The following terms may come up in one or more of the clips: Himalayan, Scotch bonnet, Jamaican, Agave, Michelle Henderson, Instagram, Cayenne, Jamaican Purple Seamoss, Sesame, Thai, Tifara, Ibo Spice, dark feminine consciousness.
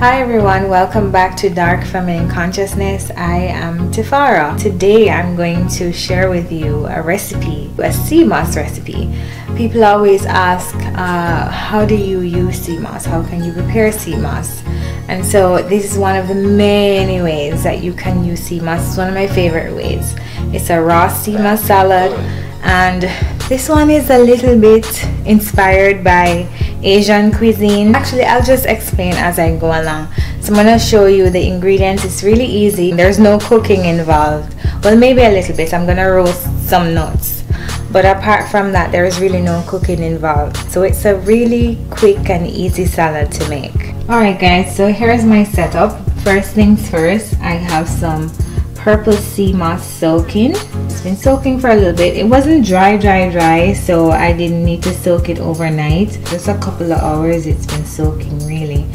Hi everyone, welcome back to Dark Feminine Consciousness. I am Tifara. Today I'm going to share with you a recipe, a Seamoss recipe. People always ask, how do you use Seamoss? How can you prepare Seamoss? And so this is one of the many ways that you can use Seamoss. It's one of my favorite ways. It's a raw Seamoss salad, and this one is a little bit inspired by Asian cuisine. Actually, I'll just explain as I go along. So I'm going to show you the ingredients. It's really easy. There's no cooking involved. Well, maybe a little bit. I'm going to roast some nuts. But apart from that, there is really no cooking involved. So it's a really quick and easy salad to make. Alright guys, so here's my setup. First things first, I have some purple Seamoss soaking. It's been soaking for a little bit. It wasn't dry, so I didn't need to soak it overnight. Just a couple of hours it's been soaking, really.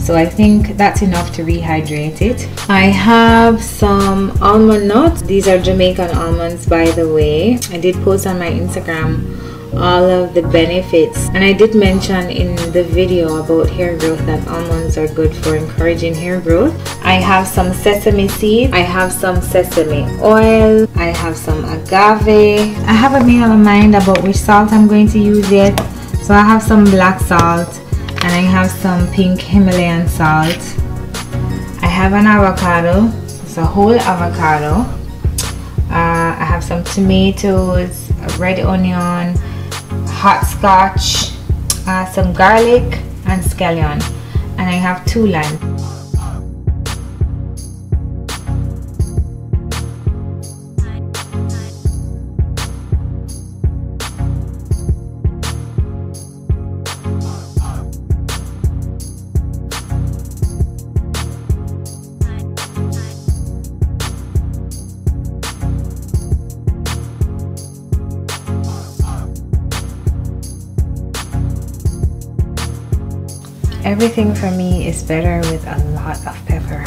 So I think that's enough to rehydrate it. I have some almond nuts. These are Jamaican almonds, by the way. I did post on my Instagram all of the benefits, and I did mention in the video about hair growth that almonds are good for encouraging hair growth. I have some sesame seeds, I have some sesame oil, I have some agave. I haven't made up my mind about which salt I'm going to use yet, so I have some black salt and I have some pink Himalayan salt. I have an avocado, it's a whole avocado. I have some tomatoes, a red onion, hot scotch, some garlic and scallion, and I have 2 limes. Everything for me is better with a lot of pepper.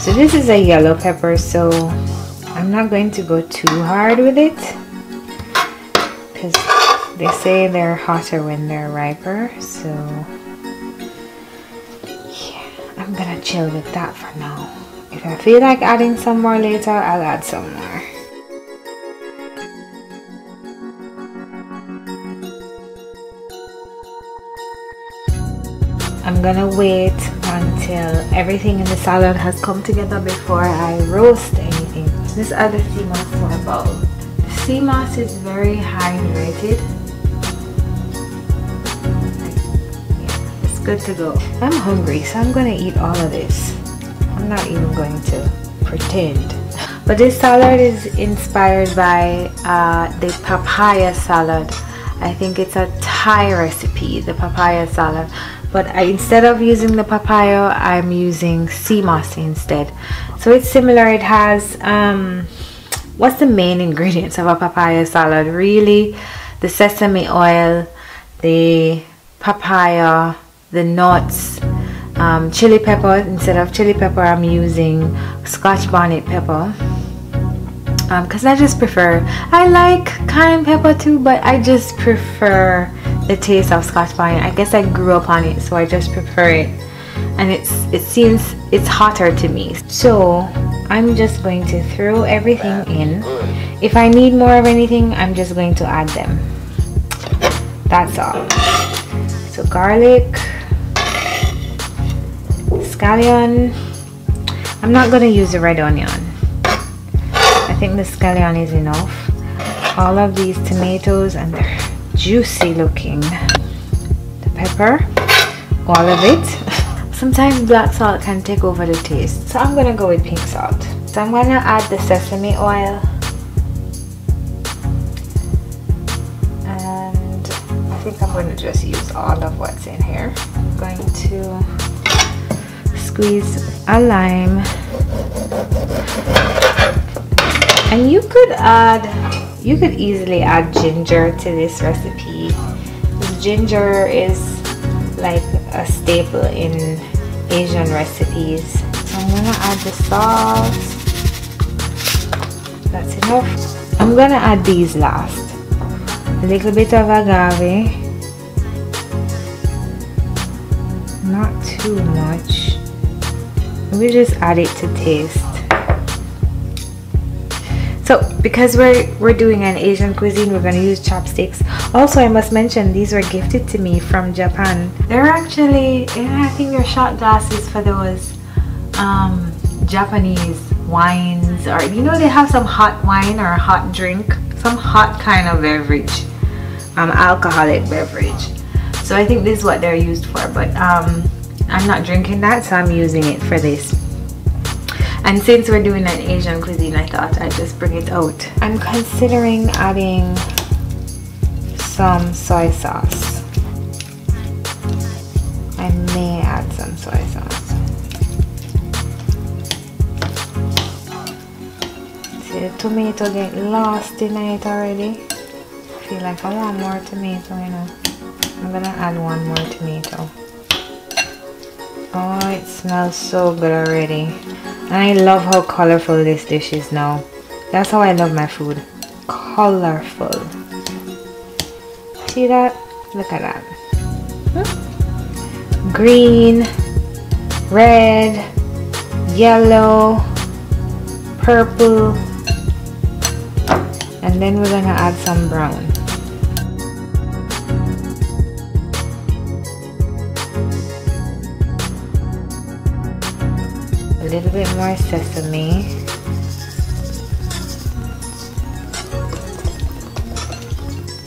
So this is a yellow pepper, so I'm not going to go too hard with it, because they say they're hotter when they're riper. So yeah, I'm gonna chill with that for now. If I feel like adding some more later, I'll add some more. I'm gonna wait until everything in the salad has come together before I roast anything. This other Seamoss is about. The Seamoss is very hydrated. Yeah, it's good to go. I'm hungry, so I'm gonna eat all of this. I'm not even going to pretend. But this salad is inspired by the papaya salad. I think it's a Thai recipe, the papaya salad. But instead of using the papaya, I'm using Seamoss instead. So it's similar. It has, what's the main ingredients of a papaya salad? Really, the sesame oil, the papaya, the nuts, chili pepper. Instead of chili pepper, I'm using Scotch bonnet pepper. Because I just prefer, I like cayenne pepper too, but I just prefer the taste of Scotch bonnet. I guess I grew up on it, so I just prefer it, and it seems hotter to me. So I'm just going to throw everything in. If I need more of anything, I'm just going to add them. That's all. So garlic, scallion. I'm not going to use the red onion. I think the scallion is enough. All of these tomatoes, and they're juicy looking. The pepper, all of it. Sometimes black salt can take over the taste, so I'm gonna go with pink salt. So I'm gonna add the sesame oil, and I think I'm gonna just use all of what's in here. I'm going to squeeze a lime. And you could easily add ginger to this recipe. Ginger is like a staple in Asian recipes. So I'm gonna add the salt. That's enough. I'm gonna add these last. A little bit of agave. Not too too much. We just add it to taste. So because we're doing an Asian cuisine, we're gonna use chopsticks. Also, I must mention these were gifted to me from Japan. They're actually, yeah, I think they're shot glasses for those Japanese wines, or you know, they have some hot wine or hot drink, some hot kind of beverage, alcoholic beverage. So I think this is what they're used for, but I'm not drinking that, so I'm using it for this. And since we're doing an Asian cuisine, I thought I'd just bring it out. I'm considering adding some soy sauce. I may add some soy sauce. See, the tomato get lost in it already. I feel like I want more tomato, you know. I'm gonna add one more tomato. Oh, it smells so good already. And I love how colorful this dish is now. That's how I love my food. Colorful. See that? Look at that. Green, red, yellow, purple, and then we're gonna add some brown. A little bit more sesame.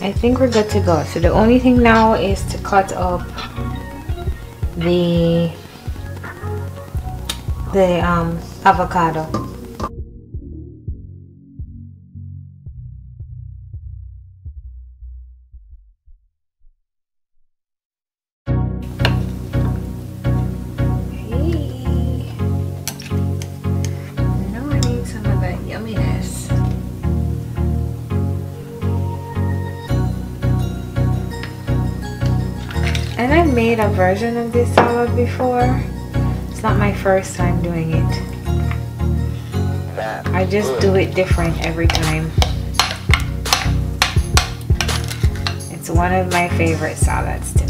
I think we're good to go. So the only thing now is to cut up the avocado. And I've made a version of this salad before. It's not my first time doing it. I just do it different every time. It's one of my favorite salads to make.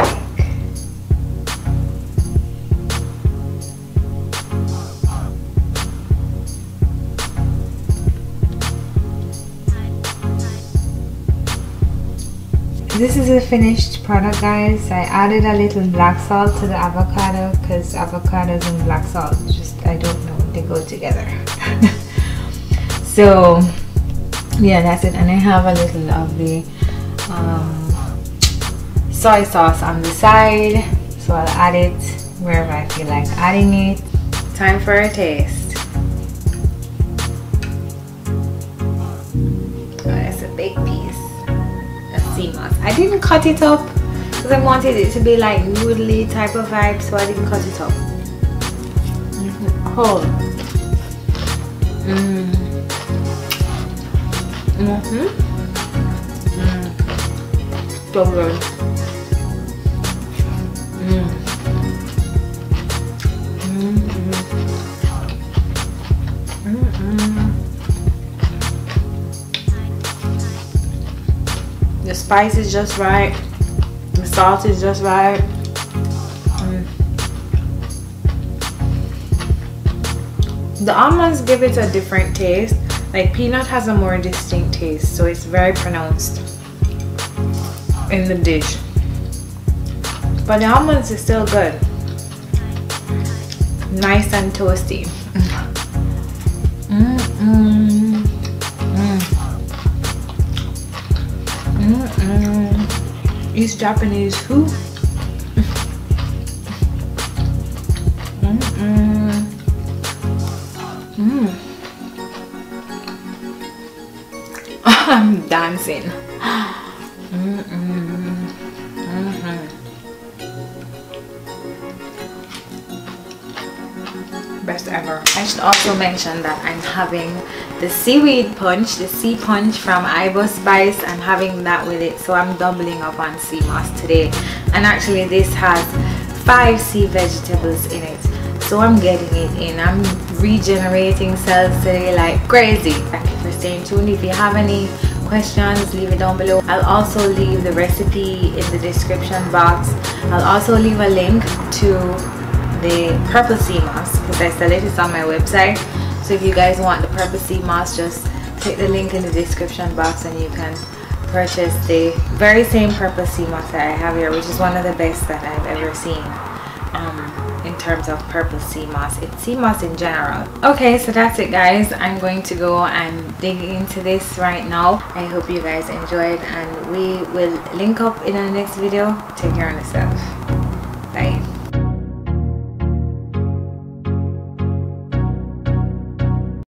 This is a finished product, guys. I added a little black salt to the avocado because avocados and black salt, just, I don't know, they go together. So yeah, that's it. And I have a little of the soy sauce on the side, so I'll add it wherever I feel like adding it. Time for a taste. Oh, that's a big piece. I didn't cut it up because I wanted it to be like noodly type of vibe, so I didn't cut it up. Cold. So good. The spice is just right. The salt is just right. The almonds give it a different taste. Like peanut has a more distinct taste, so it's very pronounced in the dish. But the almonds is still good. Nice and toasty. He's Japanese who? I'm dancing. Best ever. I should also mention that I'm having the seaweed punch, the sea punch from Ibo Spice. I'm having that with it, so I'm doubling up on Seamoss today. And actually this has 5 sea vegetables in it, so I'm getting it in. I'm regenerating cells today like crazy. Thank you for staying tuned. If you have any questions, leave it down below. I'll also leave the recipe in the description box. I'll also leave a link to the purple Seamoss because I sell it, it's on my website. So if you guys want the purple Seamoss, just click the link in the description box and you can purchase the very same purple Seamoss that I have here, which is one of the best that I've ever seen in terms of purple Seamoss. It's Seamoss in general. Okay, so that's it guys. I'm going to go and dig into this right now. I hope you guys enjoyed and we will link up in our next video. Take care of yourself.